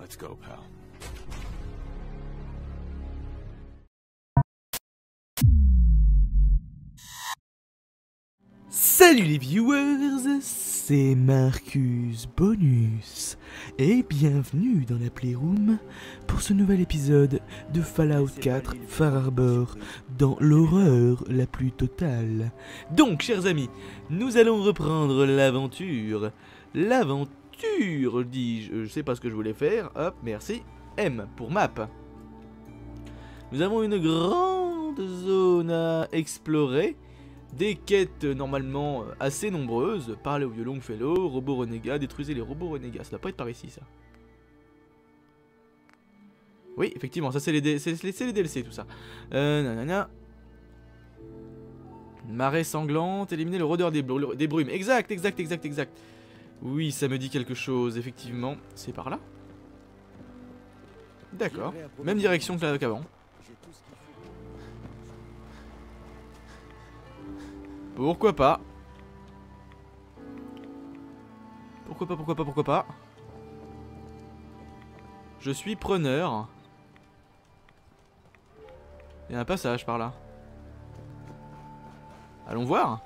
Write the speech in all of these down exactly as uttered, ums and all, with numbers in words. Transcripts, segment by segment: Let's go, pal. Salut les viewers, c'est Marcus Bonus et bienvenue dans la Playroom pour ce nouvel épisode de Fallout quatre Far Harbor dans l'horreur la plus totale. Donc chers amis, nous allons reprendre l'aventure, l'aventure dis-je, je sais pas ce que je voulais faire, hop merci, M pour map. Nous avons une grande zone à explorer. Des quêtes normalement assez nombreuses, parlez au vieux Longfellow, robots renégats, détruisez les robots renégats, ça doit pas être par ici ça. Oui, effectivement, ça c'est les, les D L C tout ça. Euh, nanana. Marée sanglante, éliminer le rôdeur des, br des brumes, exact, exact, exact, exact. Oui, ça me dit quelque chose, effectivement, c'est par là. D'accord, même direction qu'avant. Pourquoi pas? Pourquoi pas, pourquoi pas, pourquoi pas? Je suis preneur. Il y a un passage par là. Allons voir.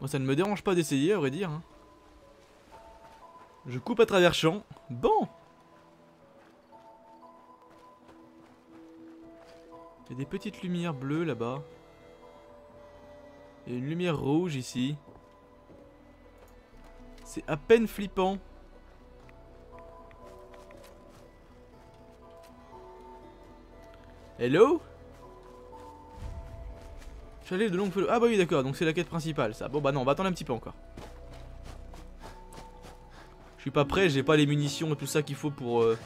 Moi, ça ne me dérange pas d'essayer, à vrai dire. Hein. Je coupe à travers champ. Bon. Il y a des petites lumières bleues là-bas. Il y a une lumière rouge ici. C'est à peine flippant. Hello? Chalet de Longfellow. Ah bah oui d'accord, donc c'est la quête principale ça. Bon bah non, on va attendre un petit peu encore. Je suis pas prêt, j'ai pas les munitions et tout ça qu'il faut pour euh,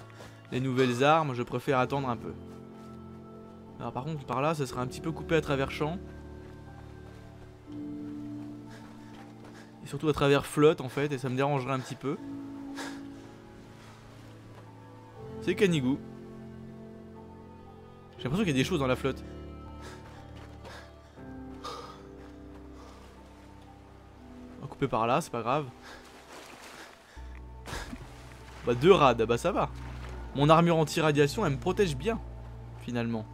les nouvelles armes, je préfère attendre un peu. Alors par contre par là ça sera un petit peu coupé à travers champ. Et surtout à travers flotte en fait, et ça me dérangerait un petit peu. C'est Kenigou. J'ai l'impression qu'il y a des choses dans la flotte. On va couper par là, c'est pas grave. Bah deux rades, bah ça va. Mon armure anti-radiation elle me protège bien, finalement.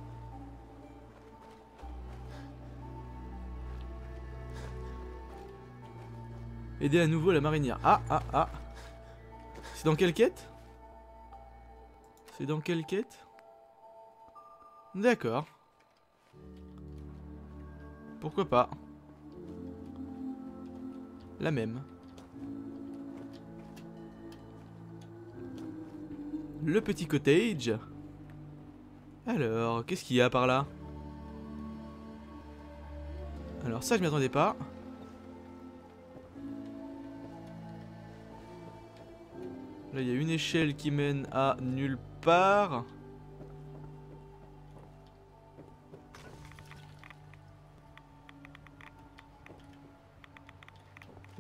Aider à nouveau la marinière. Ah ah ah. C'est dans quelle quête? C'est dans quelle quête? D'accord. Pourquoi pas. La même. Le petit cottage. Alors, qu'est-ce qu'il y a par là? Alors ça, je m'y attendais pas. Là, il y a une échelle qui mène à nulle part.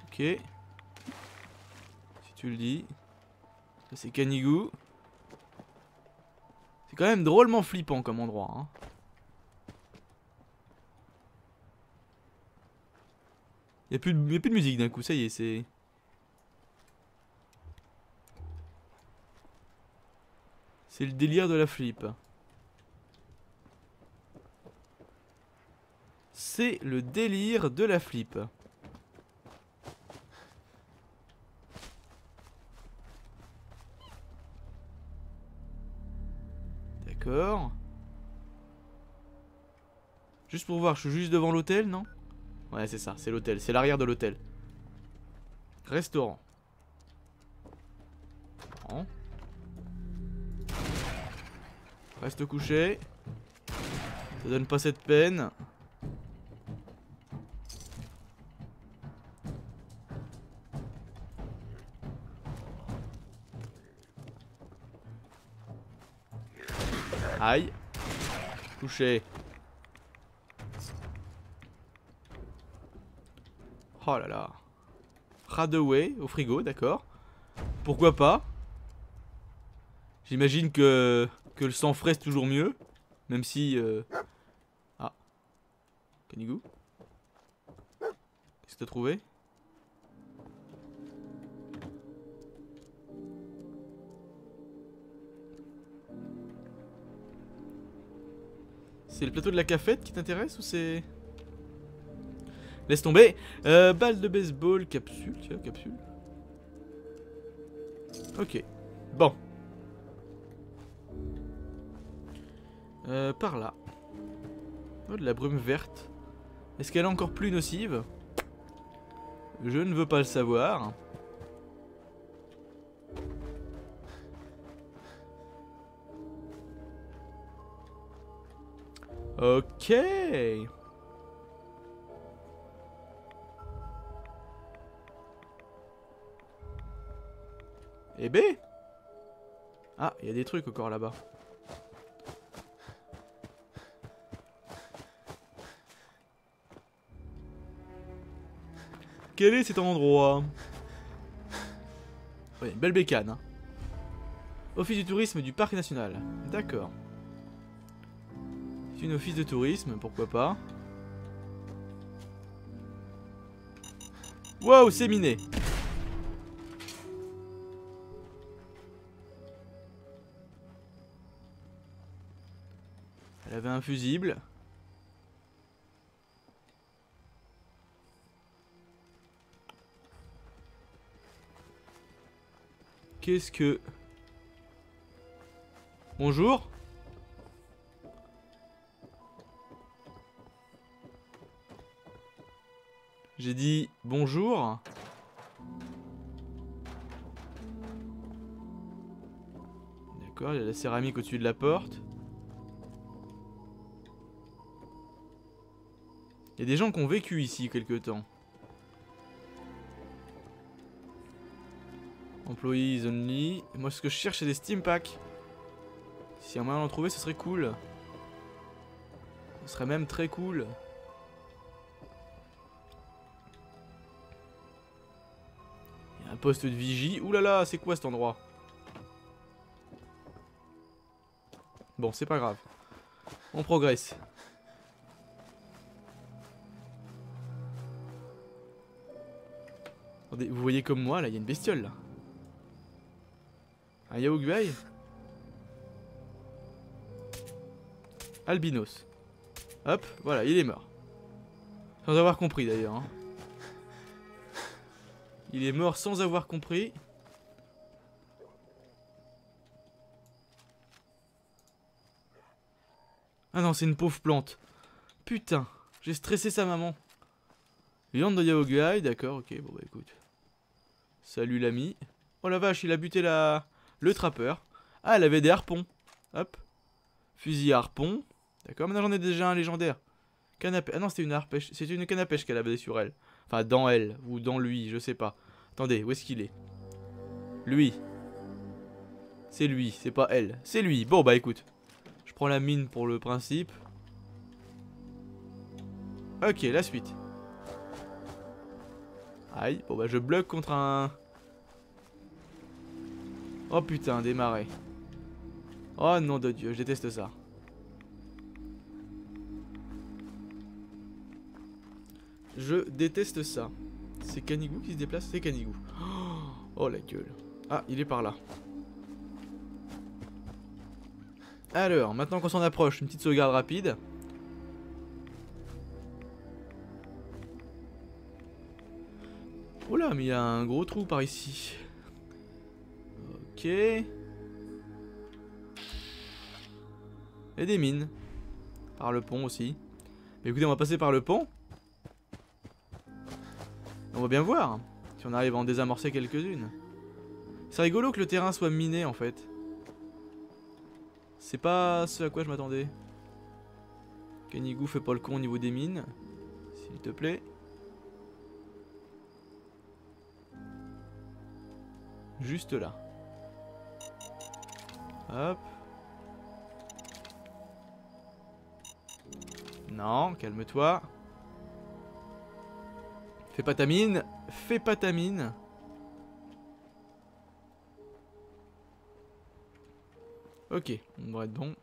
Ok. Si tu le dis. Ça, c'est Kenigou. C'est quand même drôlement flippant comme endroit. Hein. Y'a plus, plus de musique d'un coup, ça y est, c'est... C'est le délire de la flip. C'est le délire de la flip. Juste pour voir, je suis juste devant l'hôtel, non? Ouais, c'est ça, c'est l'hôtel, c'est l'arrière de l'hôtel. Restaurant. Bon. Reste couché. Ça donne pas cette peine. Aïe. Couché. Oh là là. Radaway au frigo, d'accord. Pourquoi pas? J'imagine que, que le sang frais c'est toujours mieux. Même si... Euh... Ah. Kenigou? Qu'est-ce que t'as trouvé? C'est le plateau de la cafette qui t'intéresse ou c'est... Laisse tomber. Euh, balle de baseball, capsule, tiens, capsule. Ok, bon. Euh, par là. Oh, de la brume verte. Est-ce qu'elle est encore plus nocive? Je ne veux pas le savoir. Ok. Eh B. Ah, il y a des trucs encore là-bas. Quel est cet endroit? Ouais, une belle bécane. Hein. Office du tourisme du parc national. D'accord. C'est une office de tourisme, pourquoi pas. Waouh, c'est miné. Elle avait un fusible. Qu'est-ce que... Bonjour. J'ai dit bonjour. D'accord, il y a la céramique au-dessus de la porte. Il y a des gens qui ont vécu ici quelque temps. Employees only. Moi, ce que je cherche, c'est des steam packs. Si y a moyen d'en trouver, ce serait cool. Ce serait même très cool. Il y a un poste de vigie. Ouh là là, c'est quoi cet endroit? Bon, c'est pas grave. On progresse. Attendez, vous voyez comme moi, là, il y a une bestiole, là. Un Yaoguai albinos. Hop, voilà, il est mort. Sans avoir compris d'ailleurs. Hein. Il est mort sans avoir compris. Ah non, c'est une pauvre plante. Putain, j'ai stressé sa maman. Viande de Yaoguai, d'accord, ok, bon bah écoute. Salut l'ami. Oh la vache, il a buté la... Le trappeur. Ah, elle avait des harpons. Hop. Fusil à harpon. D'accord, maintenant j'en ai déjà un légendaire. Canapé. Ah non, c'était une harpèche. C'était une canne à pêche qu'elle avait sur elle. Enfin, dans elle. Ou dans lui, je sais pas. Attendez, où est-ce qu'il est? Lui. C'est lui, c'est pas elle. C'est lui. Bon, bah écoute. Je prends la mine pour le principe. Ok, la suite. Aïe. Bon, bah je bloque contre un... Oh putain, démarrer. Oh non de Dieu, je déteste ça. Je déteste ça. C'est Kenigou qui se déplace, c'est Kenigou. Oh la gueule. Ah, il est par là. Alors, maintenant qu'on s'en approche, une petite sauvegarde rapide. Oh là, mais il y a un gros trou par ici. Ok. Et des mines. Par le pont aussi. Mais écoutez, on va passer par le pont. On va bien voir si on arrive à en désamorcer quelques-unes. C'est rigolo que le terrain soit miné en fait. C'est pas ce à quoi je m'attendais. Kenigou, fais pas le con au niveau des mines. S'il te plaît. Juste là. Hop. Non, calme-toi. Fais pas ta mine. Fais pas ta mine. Ok, on devrait être bon.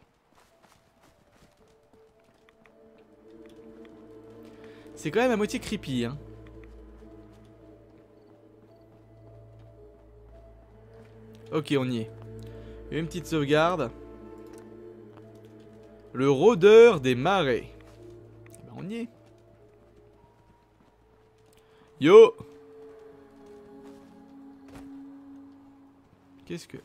C'est quand même à moitié creepy, hein. Ok, on y est. Une petite sauvegarde. Le rôdeur des marais. Eh ben, on y est. Yo! Qu'est-ce que...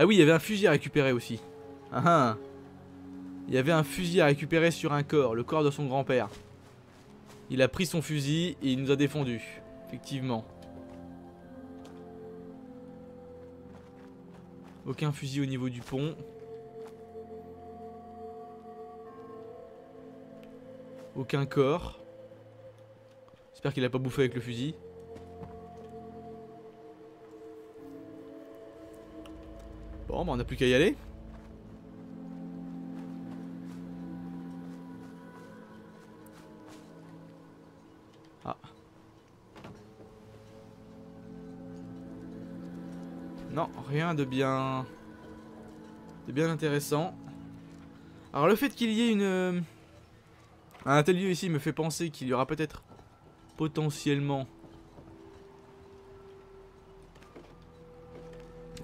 Ah oui, il y avait un fusil à récupérer aussi. Ah ah. Il y avait un fusil à récupérer sur un corps, le corps de son grand-père. Il a pris son fusil et il nous a défendu. Effectivement. Aucun fusil au niveau du pont. Aucun corps. J'espère qu'il a pas bouffé avec le fusil. Bon bah on n'a plus qu'à y aller. Ah. Non, rien de bien... de bien intéressant. Alors le fait qu'il y ait une... un tel lieu ici me fait penser qu'il y aura peut-être potentiellement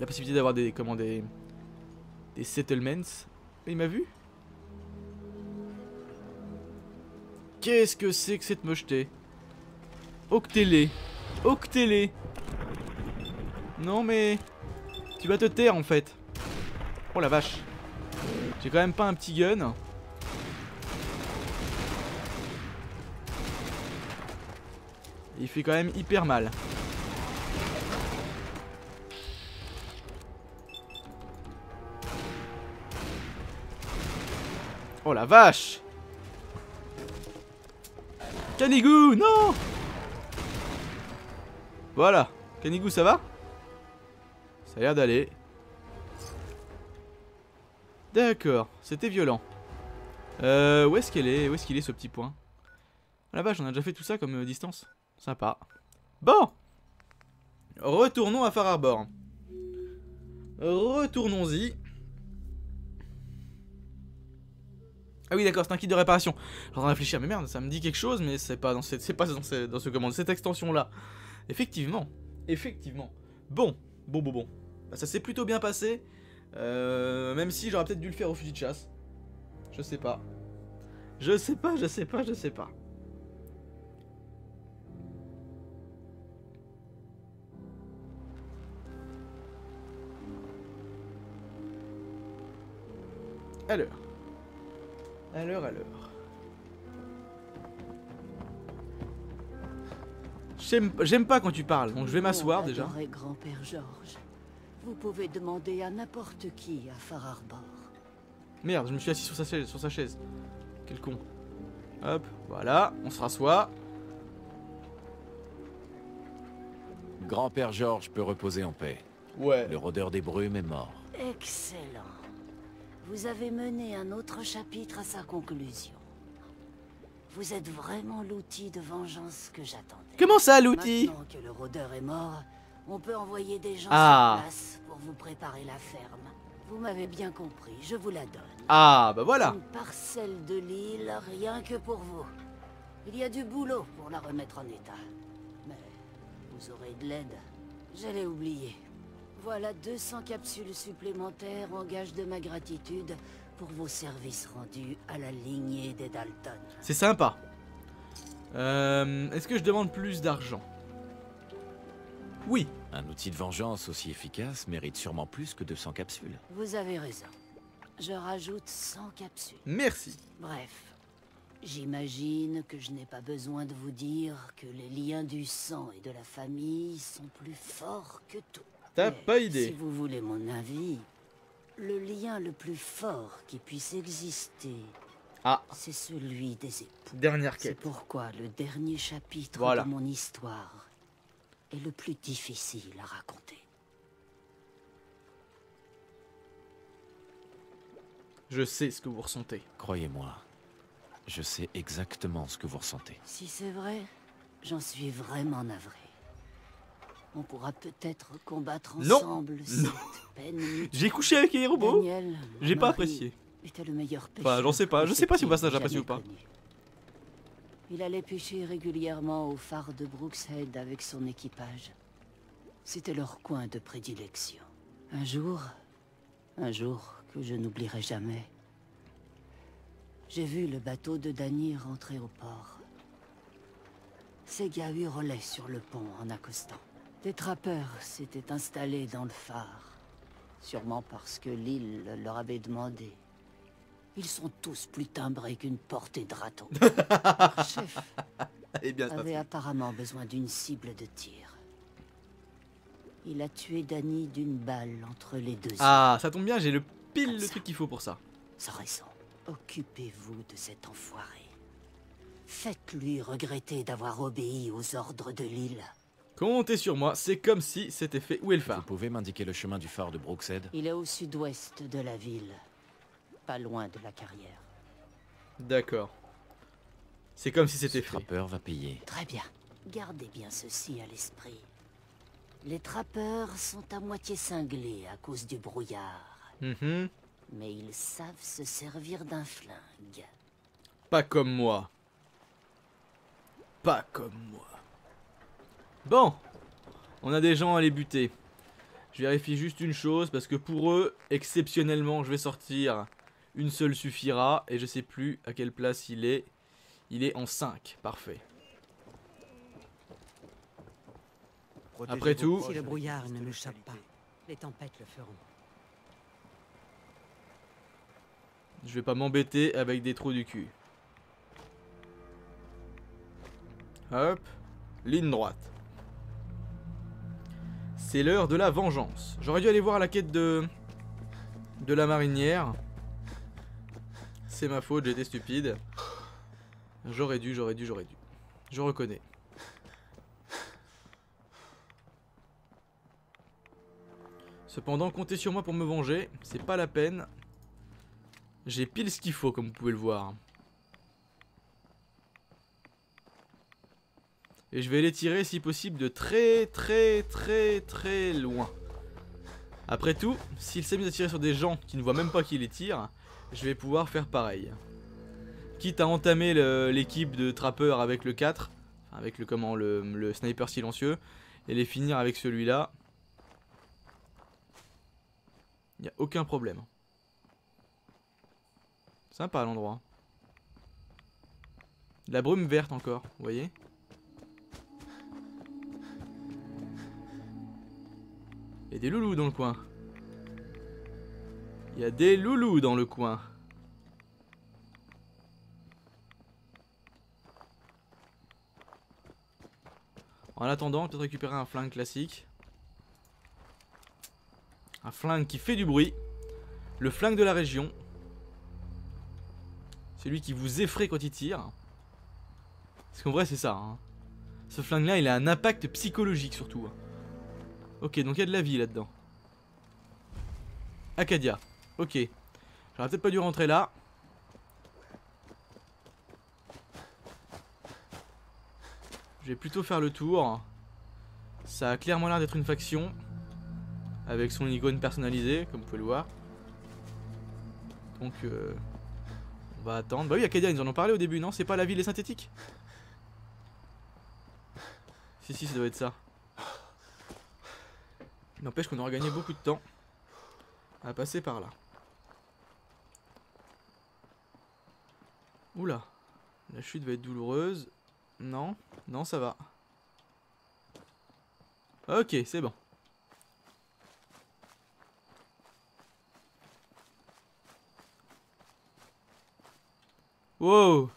la possibilité d'avoir des, comment, des, des settlements. Il m'a vu. Qu'est-ce que c'est que cette mocheté? Octélé, Octélé. Non mais tu vas te taire en fait. Oh la vache. J'ai quand même pas un petit gun. Il fait quand même hyper mal. Oh la vache! Kenigou, non! Voilà, Kenigou, ça va? Ça a l'air d'aller. D'accord, c'était violent. Euh, où est-ce qu'elle est? Où est-ce qu'il est, ce petit point? Oh la vache, on a déjà fait tout ça comme distance. Sympa. Bon! Retournons à Far Harbor. Retournons-y. Ah oui d'accord, c'est un kit de réparation. J'en ai réfléchi, mais merde, ça me dit quelque chose, mais c'est pas dans cette, c'est pas dans cette, dans ce commande, cette extension là. Effectivement, effectivement. Bon, bon, bon, bon. Bah, ça s'est plutôt bien passé, euh, même si j'aurais peut-être dû le faire au fusil de chasse. Je sais pas. Je sais pas, je sais pas, je sais pas. Alors. Alors, alors. J'aime pas quand tu parles, donc je vais m'asseoir déjà. Grand-père Georges, vous pouvez demander à n'importe qui à Far Harbor. Merde, je me suis assis sur sa chaise, sur sa chaise. Quel con. Hop, voilà, on se rassoit. Grand-père Georges peut reposer en paix. Ouais. Le rôdeur des brumes est mort. Excellent. Vous avez mené un autre chapitre à sa conclusion. Vous êtes vraiment l'outil de vengeance que j'attendais. Comment ça, l'outil? Maintenant que le rôdeur est mort, on peut envoyer des gens ah. sur place pour vous préparer la ferme. Vous m'avez bien compris, je vous la donne. Ah, bah voilà. Une parcelle de l'île, rien que pour vous. Il y a du boulot pour la remettre en état. Mais vous aurez de l'aide. J'allais oublier. Voilà deux cents capsules supplémentaires en gage de ma gratitude pour vos services rendus à la lignée des Dalton. C'est sympa. Euh, Est-ce que je demande plus d'argent? Oui. Un outil de vengeance aussi efficace mérite sûrement plus que deux cents capsules. Vous avez raison. Je rajoute cent capsules. Merci. Bref, j'imagine que je n'ai pas besoin de vous dire que les liens du sang et de la famille sont plus forts que tout. T'as pas idée. Si vous voulez mon avis, le lien le plus fort qui puisse exister, ah. c'est celui des époux. Dernière quête. C'est pourquoi le dernier chapitre voilà. de mon histoire est le plus difficile à raconter. Je sais ce que vous ressentez. Croyez-moi, je sais exactement ce que vous ressentez. Si c'est vrai, j'en suis vraiment navré. On pourra peut-être combattre ensemble. Non, non. J'ai couché avec les robots. J'ai pas apprécié. Était le meilleur pêcheur. Enfin, j'en sais pas. Je sais pas si au passage apprécié ou pas. Il allait pêcher régulièrement au phare de Brookshead avec son équipage. C'était leur coin de prédilection. Un jour, un jour que je n'oublierai jamais, j'ai vu le bateau de Danny rentrer au port. Ses gars relaient sur le pont en accostant. Des trappeurs s'étaient installés dans le phare, sûrement parce que l'île leur avait demandé. Ils sont tous plus timbrés qu'une portée de râteau. Leur chef Et bien avait ça. apparemment besoin d'une cible de tir. Il a tué Danny d'une balle entre les deux. Ah, ça tombe bien, j'ai le pile Comme le ça. truc qu'il faut pour ça. Ça raison. Occupez-vous de cet enfoiré. Faites-lui regretter d'avoir obéi aux ordres de l'île. Comptez sur moi, c'est comme si c'était fait. Où est le phare? Vous pouvez m'indiquer le chemin du phare de Brookshead? Il est au sud-ouest de la ville, pas loin de la carrière. D'accord. C'est comme si c'était fait. Le trappeur va payer. Très bien. Gardez bien ceci à l'esprit. Les trappeurs sont à moitié cinglés à cause du brouillard. Mm-hmm. Mais ils savent se servir d'un flingue. Pas comme moi. Pas comme moi. Bon, on a des gens à les buter. Je vérifie juste une chose parce que pour eux, exceptionnellement, je vais sortir. Une seule suffira et je sais plus à quelle place il est. Il est en cinq, parfait. Après tout, si le brouillard ne m'échappe pas, les tempêtes le feront. Je vais pas m'embêter avec des trous du cul. Hop, ligne droite. C'est l'heure de la vengeance. J'aurais dû aller voir la quête de de la marinière. C'est ma faute, j'étais stupide. J'aurais dû, j'aurais dû, j'aurais dû. Je reconnais. Cependant, comptez sur moi pour me venger. C'est pas la peine. J'ai pile ce qu'il faut, comme vous pouvez le voir. Et je vais les tirer si possible de très très très très loin. Après tout, s'il s'est mis à tirer sur des gens qui ne voient même pas qui les tire, je vais pouvoir faire pareil. Quitte à entamer l'équipe de trappeurs avec le quatre, avec le comment le, le sniper silencieux, et les finir avec celui-là. Il n'y a aucun problème. Sympa l'endroit. La brume verte encore, vous voyez ? Il y a des loulous dans le coin. Il y a des loulous dans le coin. En attendant, on va peut-être récupérer un flingue classique. Un flingue qui fait du bruit. Le flingue de la région. Celui qui vous effraie quand il tire. Parce qu'en vrai, c'est ça. Hein. Ce flingue-là, il a un impact psychologique surtout. Ok, donc il y a de la vie là-dedans. Acadia. Ok. J'aurais peut-être pas dû rentrer là. Je vais plutôt faire le tour. Ça a clairement l'air d'être une faction. Avec son icône personnalisée, comme vous pouvez le voir. Donc, euh, on va attendre. Bah oui, Acadia, ils en ont parlé au début, non? C'est pas la ville des synthétiques? Si, si, ça doit être ça. N'empêche qu'on aura gagné beaucoup de temps à passer par là. Oula, la chute va être douloureuse. Non, non, ça va. Ok, c'est bon. Wow!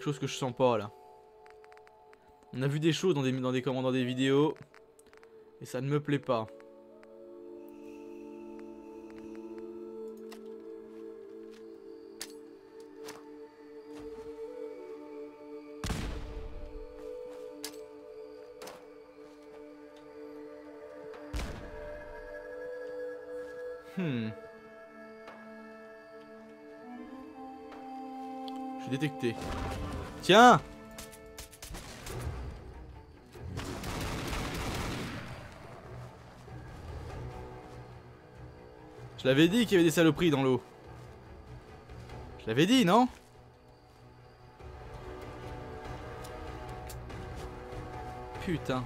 Chose que je sens pas là. On a vu des choses dans des dans des commandes, dans des vidéos, et ça ne me plaît pas. Hmm. Je suis détecté. Tiens! Je l'avais dit qu'il y avait des saloperies dans l'eau. Je l'avais dit, non? Putain.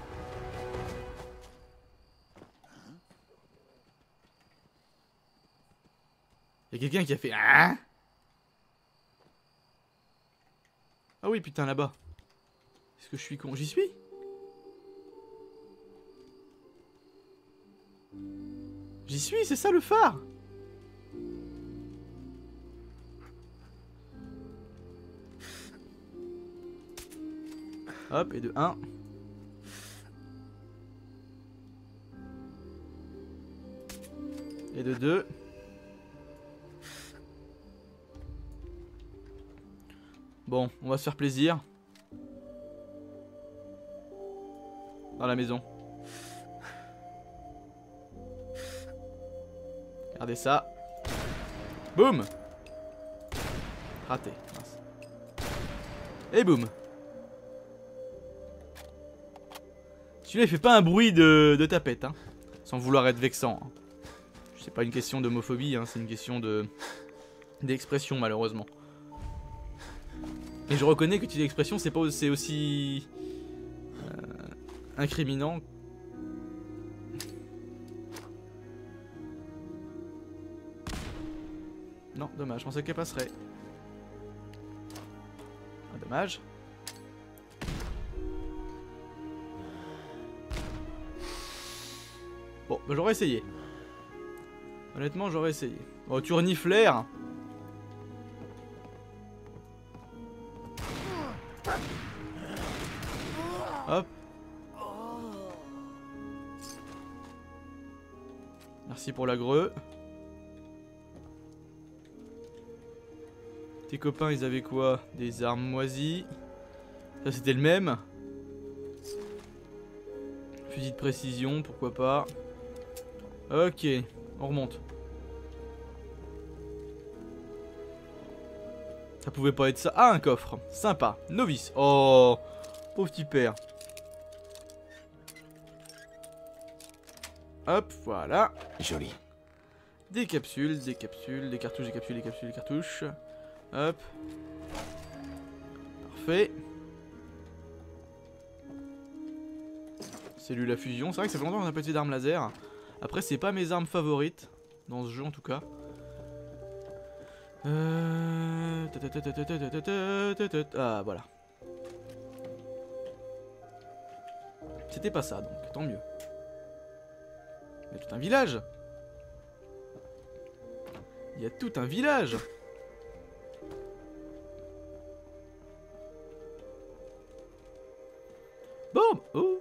Y'a quelqu'un qui a fait... Ah oui, putain, là-bas. Est-ce que je suis con? J'y suis? J'y suis, c'est ça le phare. Hop, et de un. Et de deux. Bon, on va se faire plaisir. Dans la maison. Regardez ça. Boum. Raté. Mince. Et boum. Celui-là il fait pas un bruit de, de tapette hein. Sans vouloir être vexant hein. C'est pas une question d'homophobie hein. C'est une question de d'expression malheureusement. Et je reconnais que tu dis l'expression c'est pas aussi euh, incriminant. Non, dommage, je pensais qu'elle passerait. Ah, dommage. Bon, bah, j'aurais essayé. Honnêtement, j'aurais essayé. Oh, tu reniflères. Hop. Merci pour la greu. Tes copains ils avaient quoi? Des armes moisies. Ça c'était le même. Fusil de précision, pourquoi pas. Ok, on remonte. Ça pouvait pas être ça. Ah, un coffre, sympa, novice. Oh, pauvre petit père. Hop, voilà. Joli. Des capsules, des capsules, des cartouches, des capsules, des capsules, des cartouches. Hop. Parfait. Cellule à fusion. C'est vrai que ça fait longtemps qu'on n'a pas utilisé d'armes laser. Après c'est pas mes armes favorites. Dans ce jeu en tout cas. Euh... Ah voilà. C'était pas ça donc. Tant mieux. Il y a tout un village. Il y a tout un village. Boum. Oh.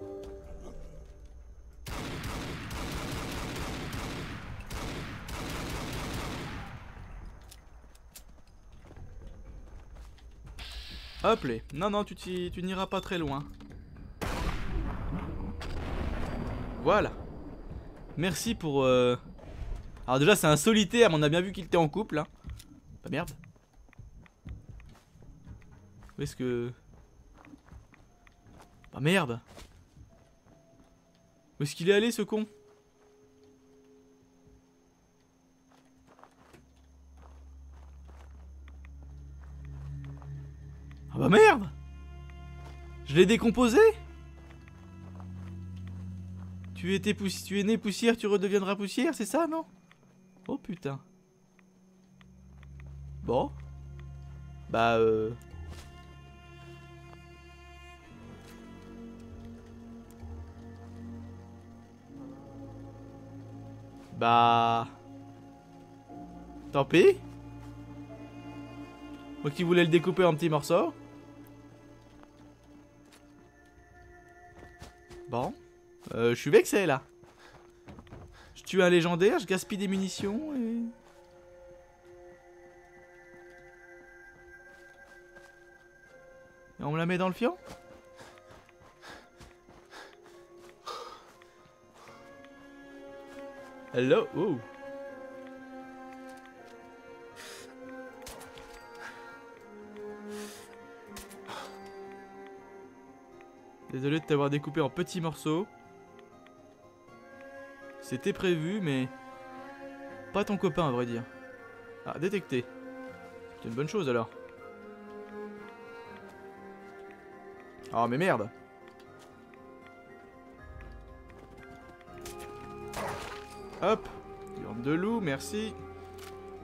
Hop les. Non non, tu tu n'iras pas très loin. Voilà. Merci pour euh... Alors déjà c'est un solitaire, mais on a bien vu qu'il était en couple hein. Bah merde. Où est-ce que... Ah merde! Où est-ce qu'il est allé ce con? Ah bah merde! Je l'ai décomposé? Tu étais poussi- tu es né poussière, tu redeviendras poussière, c'est ça non? Oh putain. Bon. Bah euh... Bah... Tant pis. Moi qui voulais le découper en petits morceaux. Bon. Euh, je suis vexé là. Je tue un légendaire, je gaspille des munitions et... Et on me la met dans le fion. Hello, oh. Désolé de t'avoir découpé en petits morceaux. C'était prévu, mais... pas ton copain, à vrai dire. Ah, détecté. C'est une bonne chose, alors. Ah, oh, mais merde! Hop! Viande de loup, merci.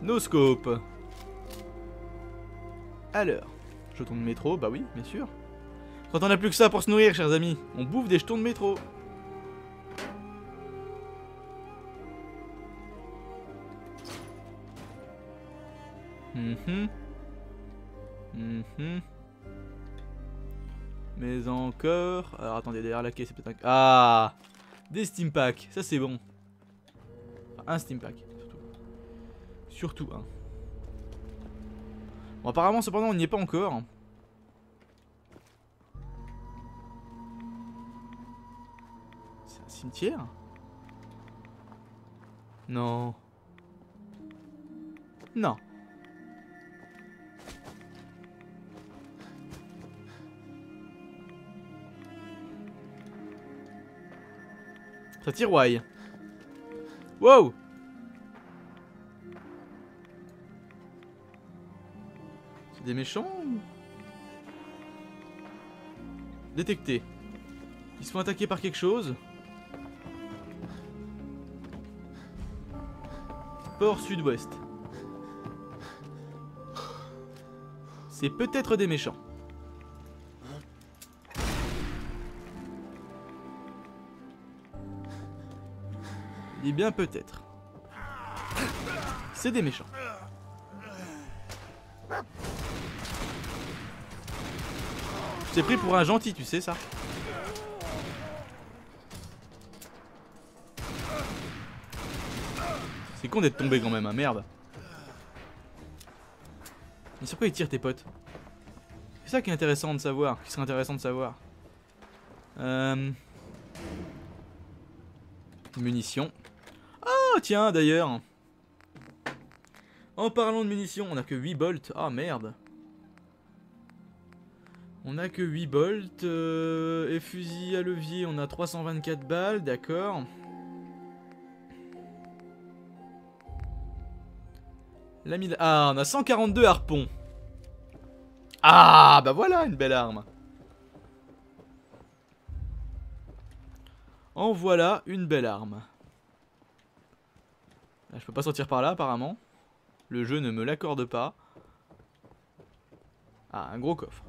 No scope. Alors, jetons de métro, bah oui, bien sûr. Quand on n'a plus que ça pour se nourrir, chers amis, on bouffe des jetons de métro. Mhm. Mhm. Mais encore... alors attendez, derrière la caisse, c'est peut-être un... ah! Des steampacks, ça c'est bon. Enfin, un steampack, surtout. Surtout un. Hein. Bon, apparemment, cependant, on n'y est pas encore. C'est un cimetière? Non. Non. Ça tiroille. Wow. C'est des méchants ou... détectés. Ils se font attaquer par quelque chose. Port sud-ouest. C'est peut-être des méchants. Eh bien peut-être. C'est des méchants. Je t'ai pris pour un gentil, tu sais ça. C'est con d'être tombé quand même, hein, merde. Mais sur quoi ils tirent tes potes? C'est ça qui est intéressant de savoir, qui serait intéressant de savoir. Euh... Munitions. Oh tiens d'ailleurs, en parlant de munitions, on a que huit bolts. Ah merde. On a que huit bolts euh, et fusil à levier, on a trois cent vingt-quatre balles, d'accord. La mille... ah on a cent quarante-deux harpons. Ah bah voilà une belle arme. En voilà une belle arme. Je peux pas sortir par là apparemment. Le jeu ne me l'accorde pas. Ah, un gros coffre.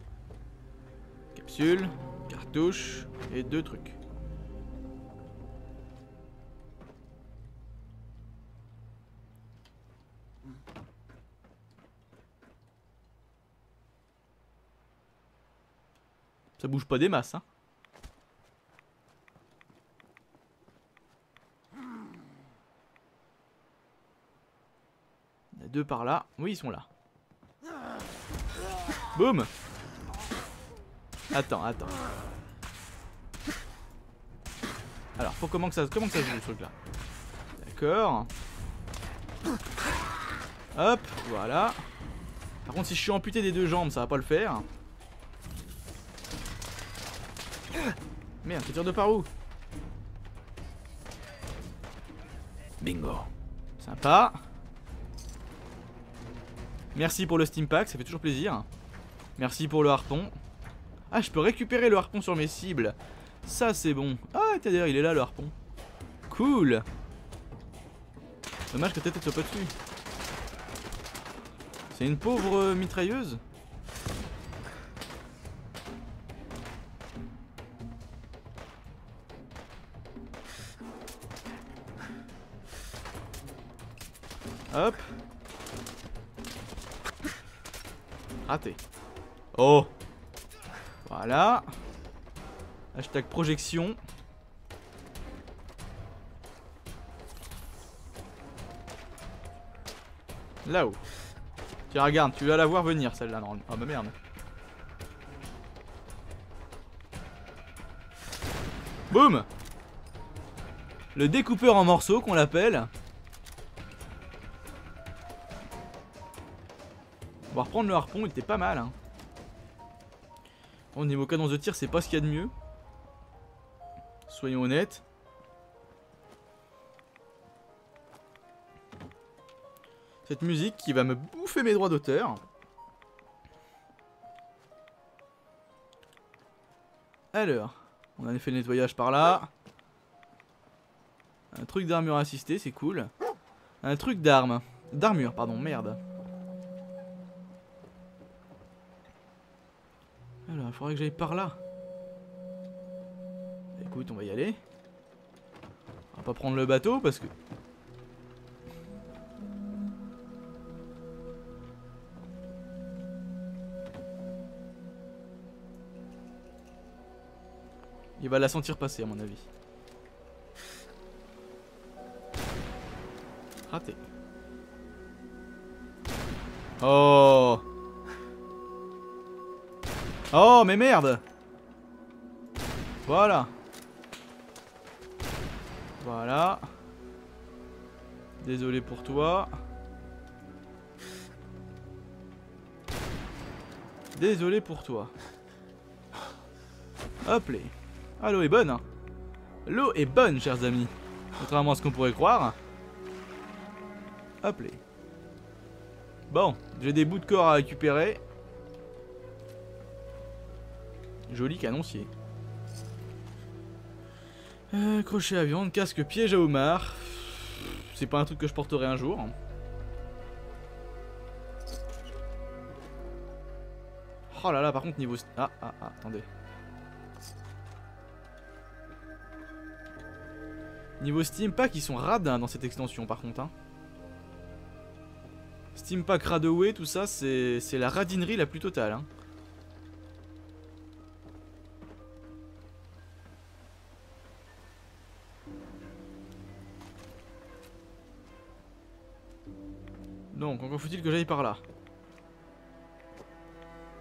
Capsule, cartouche et deux trucs. Ça bouge pas des masses, hein. Deux par là. Oui, ils sont là. Boum. Attends, attends. Alors, faut comment que ça, comment que ça se joue, ce truc-là. D'accord. Hop, voilà. Par contre, si je suis amputé des deux jambes, ça va pas le faire. Merde, tu tires de par où? Bingo. Sympa. Merci pour le steampack, ça fait toujours plaisir. Merci pour le harpon. Ah, je peux récupérer le harpon sur mes cibles. Ça, c'est bon. Ah, d'ailleurs, il est là, le harpon. Cool. Dommage que ta tête soit pas dessus. C'est une pauvre mitrailleuse. Hop. Raté. Oh. Voilà. Hashtag projection. Là-haut. Tiens, regarde, tu vas la voir venir celle-là normalement. Oh bah merde. Boum. Le découpeur en morceaux qu'on l'appelle. On va reprendre le harpon, il était pas mal. Hein. Au niveau cadence de tir, c'est pas ce qu'il y a de mieux. soyons honnêtes. Cette musique qui va me bouffer mes droits d'auteur. Alors, on a fait le nettoyage par là. Un truc d'armure assistée, c'est cool. Un truc d'arme. D'armure, pardon, merde. Alors, il faudrait que j'aille par là. Écoute, on va y aller. On va pas prendre le bateau parce que... il va la sentir passer à mon avis. Raté. Oh. Oh mais merde. Voilà. Voilà. Désolé pour toi. Désolé pour toi. Hop les. Ah, l'eau est bonne hein. L'eau est bonne, chers amis. Contrairement à ce qu'on pourrait croire. Hop les. Bon, j'ai des bouts de corps à récupérer. Joli canoncier. Euh, crochet à viande, casque piège à homard. C'est pas un truc que je porterai un jour. Oh là là, par contre niveau... Ah, ah, ah, attendez. Niveau Steampack, ils sont radins dans cette extension par contre. Hein. Steampack, Radaway, tout ça, c'est la radinerie la plus totale. Hein. Donc, encore faut-il que j'aille par là.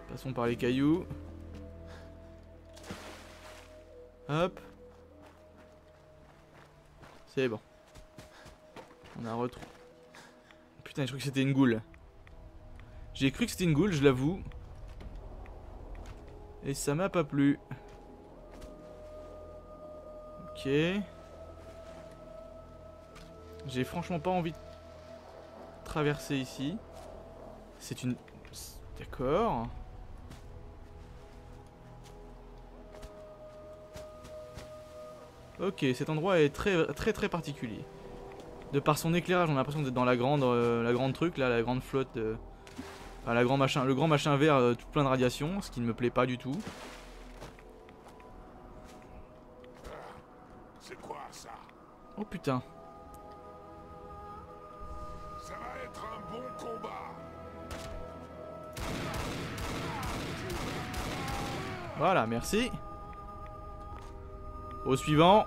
Passons par les cailloux. Hop. C'est bon. On a retrouvé. Putain, je crois que c'était une goule. J'ai cru que c'était une goule, je l'avoue. Et ça m'a pas plu. Ok. J'ai franchement pas envie de traverser ici. C'est une... D'accord. Ok, cet endroit est très très très particulier. De par son éclairage, on a l'impression d'être dans la grande, euh, la grande truc, là, la grande flotte, euh, enfin, la grand machin, le grand machin vert, euh, tout plein de radiation, ce qui ne me plaît pas du tout. C'est quoi ça? Oh putain. Ça va être un bon combat. Voilà, merci. Au suivant.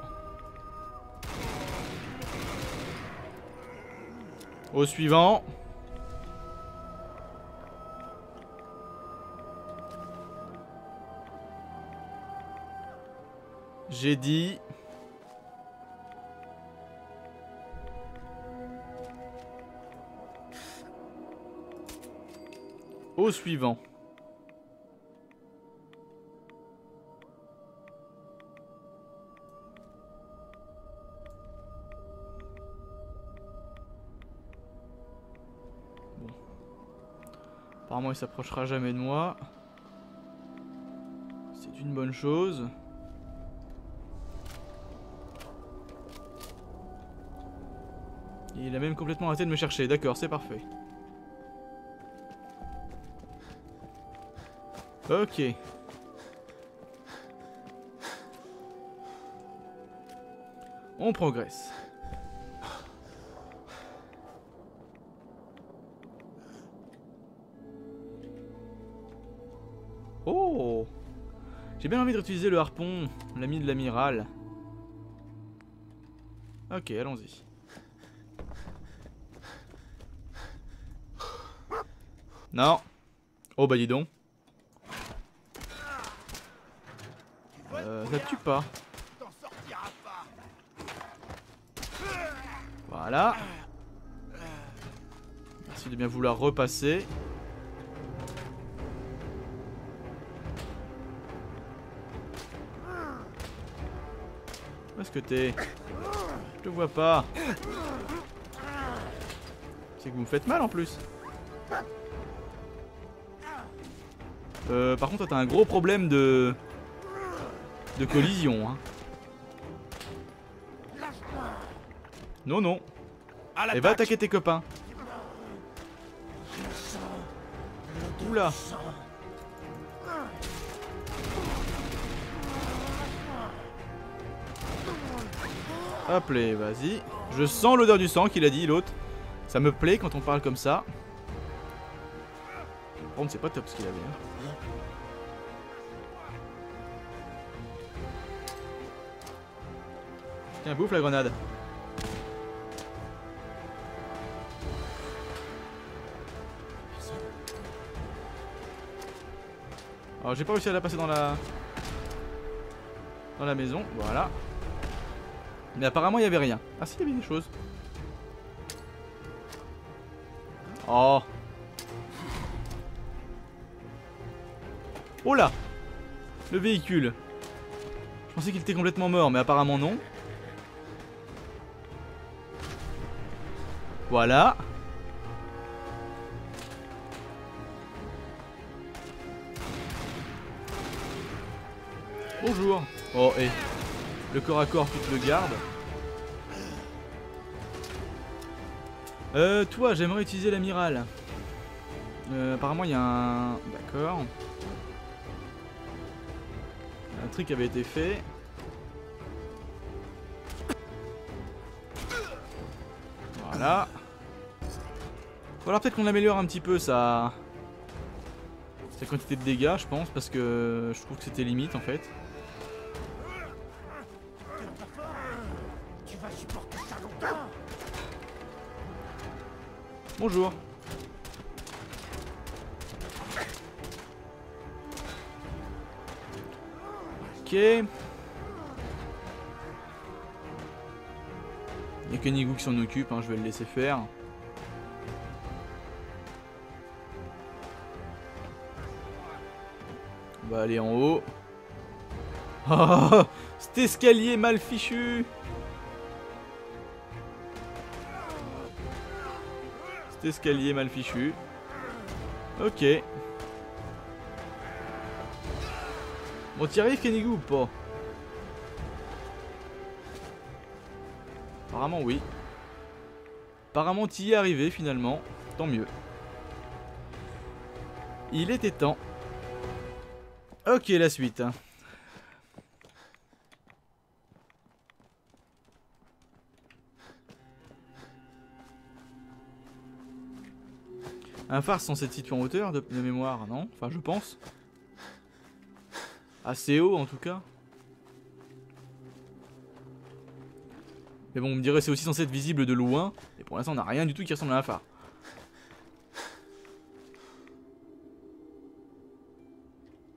Au suivant. J'ai dit. Au suivant. Apparemment, il s'approchera jamais de moi. C'est une bonne chose. Et il a même complètement arrêté de me chercher. D'accord, c'est parfait. Ok. On progresse. Oh! J'ai bien envie de réutiliser le harpon, l'ami de l'amiral. Ok, allons-y. Non! Oh bah dis donc! Euh, ça tue pas. Voilà. Merci de bien vouloir repasser. que t'es? Je te vois pas. C'est que vous me faites mal en plus. Euh, par contre, t'as un gros problème de de collision. Hein. Non, non. Et va attaquer tes copains. Oula. Hop là, vas-y. Je sens l'odeur du sang qu'il a dit, l'autre. Ça me plaît quand on parle comme ça. Par contre, c'est pas top ce qu'il avait. Hein. Tiens, bouffe la grenade. Alors j'ai pas réussi à la passer dans la dans la maison, voilà. Mais apparemment il y avait rien. Ah si, il y avait des choses. Oh. Oh là. Le véhicule. Je pensais qu'il était complètement mort, mais apparemment non. Voilà. Bonjour. Oh, et le corps à corps, tu te le gardes. Euh, toi, j'aimerais utiliser l'amiral. Euh, apparemment, il y a un... D'accord. Un truc avait été fait. Voilà. Ou alors peut-être qu'on améliore un petit peu ça... Cette quantité de dégâts, je pense, parce que je trouve que c'était limite, en fait. Bonjour. Ok. Il n'y a Kenigou qui s'en occupe, hein, je vais le laisser faire. On va aller en haut. Oh, cet escalier mal fichu. Escalier mal fichu. Ok. Bon, t'y arrives, Kenigou, ou pas? Apparemment, oui. Apparemment, t'y es arrivé, finalement. Tant mieux. Il était temps. Ok, la suite. Un phare censé être situé en hauteur de, de mémoire, non? Enfin, je pense. Assez haut en tout cas. Mais bon, on me dirait c'est aussi censé être visible de loin. Et pour l'instant, on n'a rien du tout qui ressemble à un phare.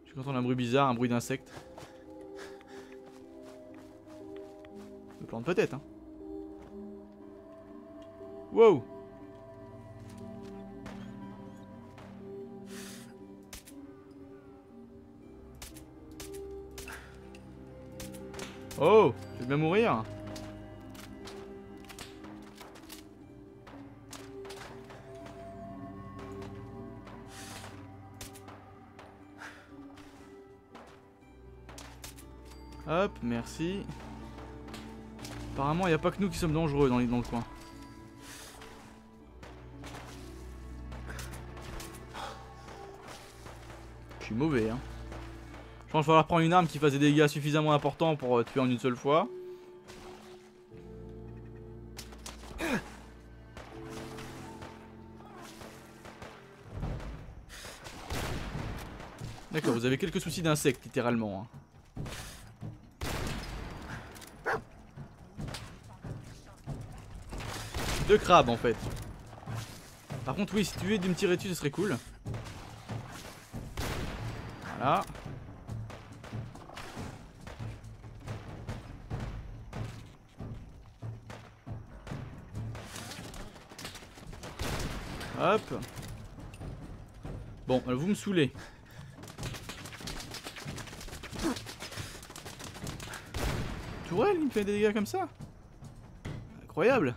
Je suis content d'un bruit bizarre, un bruit d'insecte. Je me plante peut-être, hein. Wow! Oh, je vais bien mourir. Hop, merci. Apparemment, il n'y a pas que nous qui sommes dangereux dans, les, dans le coin. Je suis mauvais, hein. Je pense qu'il va falloir prendre une arme qui fasse des dégâts suffisamment importants pour tuer en une seule fois. D'accord, vous avez quelques soucis d'insectes, littéralement. De crabes, en fait. Par contre, oui, si tu es de me tirer dessus, ce serait cool. Voilà. Hop. Bon, vous me saoulez. tourelle, il me fait des dégâts comme ça. Incroyable.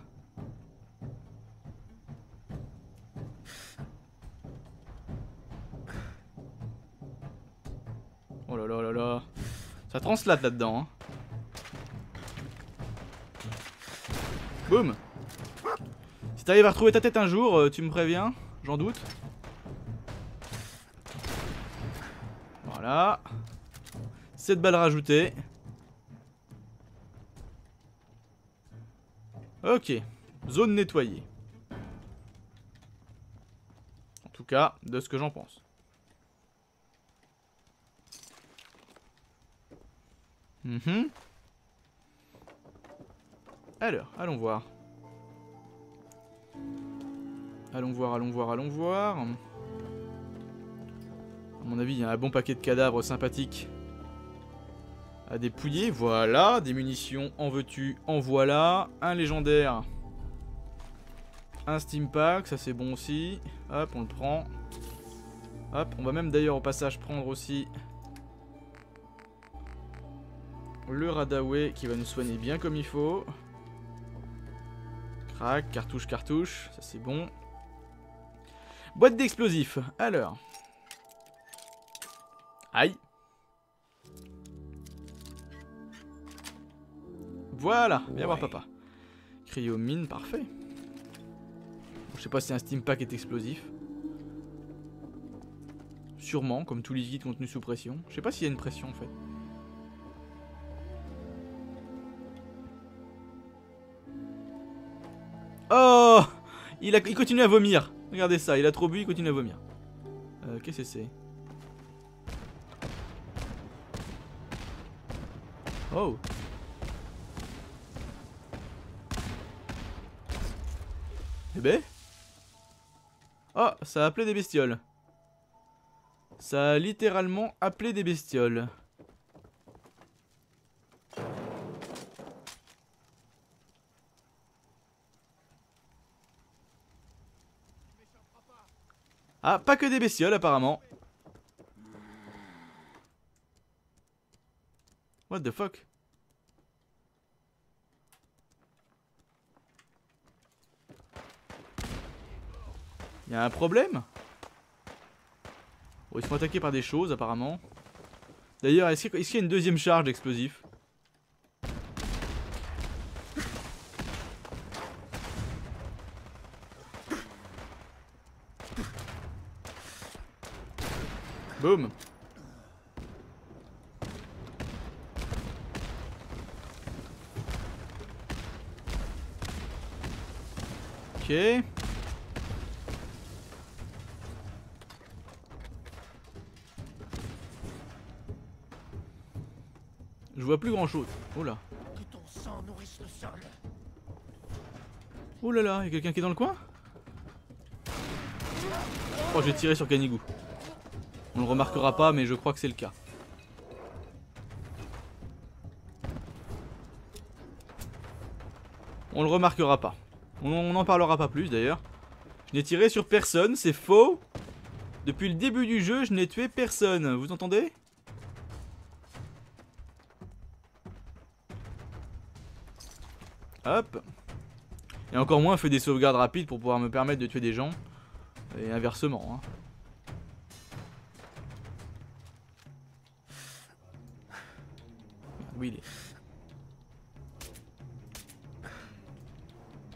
Oh là là là là. Ça translate là-dedans. Hein. Boum. Si t'arrives à retrouver ta tête un jour, tu me préviens, j'en doute. Voilà. sept balles rajoutées. Ok. Zone nettoyée. En tout cas, de ce que j'en pense. Mmh. Alors, allons voir. Allons voir, allons voir, allons voir. À mon avis, il y a un bon paquet de cadavres sympathiques à dépouiller. Voilà, des munitions, en veux-tu, en voilà. Un légendaire. Un steampack, ça c'est bon aussi. Hop, on le prend. Hop, on va même d'ailleurs au passage prendre aussi le Radaway qui va nous soigner bien comme il faut. Crac, cartouche, cartouche, ça c'est bon. Boîte d'explosifs, alors. Aïe. Voilà, viens ouais. voir papa. Cryomine, parfait. Bon, je sais pas si un steampack est explosif. Sûrement, comme tous les guides contenus sous pression. Je sais pas s'il y a une pression en fait. Oh, il, a, il continue à vomir. Regardez ça, il a trop bu, il continue à vomir. Euh, qu'est-ce que c'est? Oh. Bébé? Oh, ça a appelé des bestioles. Ça a littéralement appelé des bestioles. Ah, pas que des bestioles apparemment. What the fuck? Y'a un problème? Oh, ils se font attaquer par des choses apparemment. D'ailleurs, est-ce qu'il y a une deuxième charge d'explosifs? Boum. Ok. Je vois plus grand chose. Oh là. Que ton sang nourrisse le sol. Oh là là, y'a quelqu'un qui est dans le coin? Oh, j'ai tiré sur Kenigou. On le remarquera pas, mais je crois que c'est le cas. On le remarquera pas. On n'en parlera pas plus d'ailleurs. Je n'ai tiré sur personne, c'est faux. Depuis le début du jeu, je n'ai tué personne. Vous entendez? Hop. Et encore moins, fait des sauvegardes rapides pour pouvoir me permettre de tuer des gens. Et inversement, hein. Il est.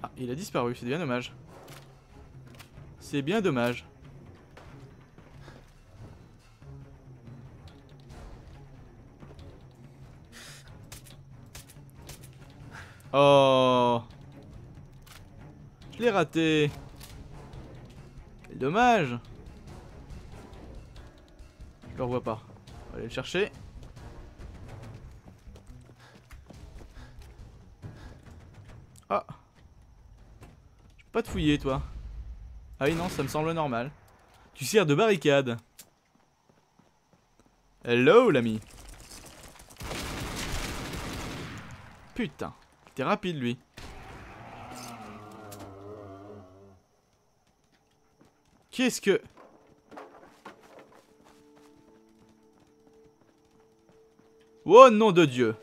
Ah, il a disparu, c'est bien dommage. C'est bien dommage. Oh, je l'ai raté. Quel dommage. Je le revois pas. On va aller le chercher. Ah, je peux pas te fouiller toi. Ah oui non, ça me semble normal. Tu sers de barricade. Hello l'ami. Putain, t'es rapide lui. Qu'est-ce que... Oh nom de Dieu.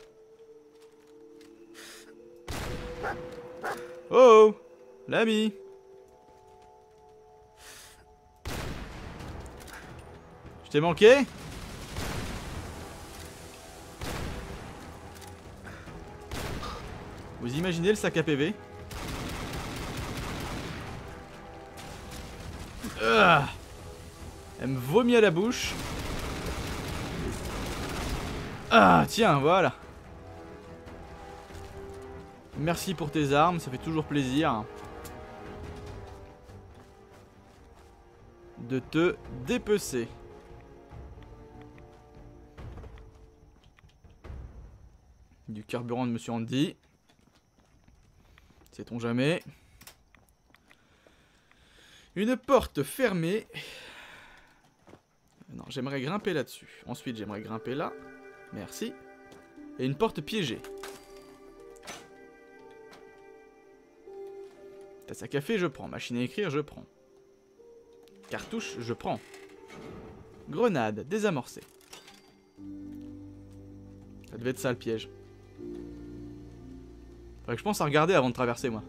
L'ami. Je t'ai manqué? Vous imaginez le sac à P V? Euh, elle me vomit à la bouche. Ah tiens, voilà. Merci pour tes armes, ça fait toujours plaisir de te dépecer. Du carburant de Monsieur Andy. Sait-on jamais. Une porte fermée. Non, j'aimerais grimper là-dessus. Ensuite, j'aimerais grimper là. Merci. Et une porte piégée. Tasse à café, je prends. Machine à écrire, je prends. Cartouche, je prends. Grenade, désamorcée. Ça devait être ça le piège. Faudrait que je pense à regarder avant de traverser, moi.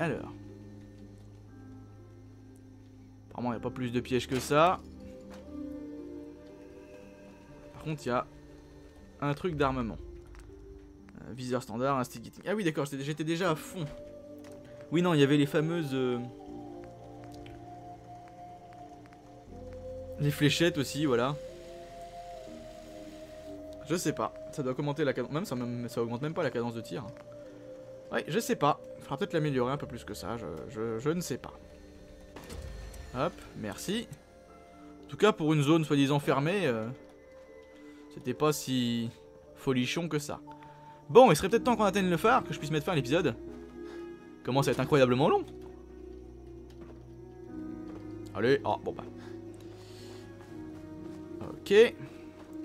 Alors. Apparemment, il n'y a pas plus de pièges que ça. Par contre, il y a un truc d'armement. Un viseur standard, un stick. Ah oui, d'accord, j'étais déjà à fond. Oui, non, il y avait les fameuses... Euh... les fléchettes aussi, voilà. Je sais pas. Ça doit augmenter la cadence. Même ça, même ça augmente même pas la cadence de tir. Ouais, je sais pas. Il faudra peut-être l'améliorer un peu plus que ça. Je, je, je ne sais pas. Hop, merci. En tout cas, pour une zone soi-disant fermée, euh, c'était pas si folichon que ça. Bon, il serait peut-être temps qu'on atteigne le phare, que je puisse mettre fin à l'épisode. Il commence à être incroyablement long. Allez, ah, oh, bon bah. Ok.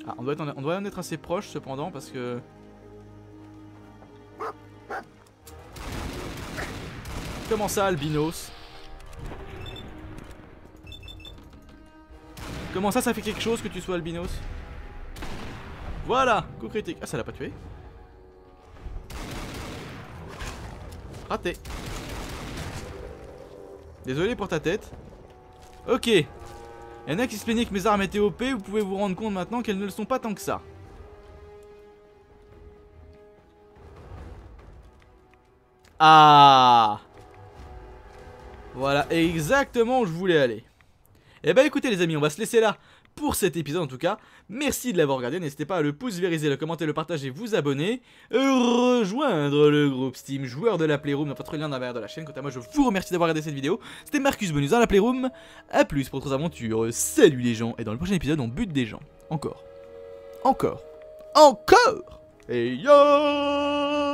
Ah, on doit, être en, on doit en être assez proche cependant parce que... Comment ça, albinos? Comment ça, ça fait quelque chose que tu sois albinos? Voilà, coup critique. Ah, ça l'a pas tué. Raté. Désolé pour ta tête. Ok. Il y en a qui se plaignaient que mes armes étaient O P, vous pouvez vous rendre compte maintenant qu'elles ne le sont pas tant que ça. Ah! Voilà exactement où je voulais aller. Et bah écoutez les amis, on va se laisser là pour cet épisode en tout cas. Merci de l'avoir regardé, n'hésitez pas à le pouce vériser, le commenter, le partager, vous abonner. Et rejoindre le groupe Steam joueur de la Playroom dans votre lien dans l'arrière de la chaîne. Quant à moi, je vous remercie d'avoir regardé cette vidéo. C'était Marcus Bonus dans la Playroom. A plus pour d'autres aventures. Salut les gens. Et dans le prochain épisode, on bute des gens. Encore. Encore. Encore. Et yo.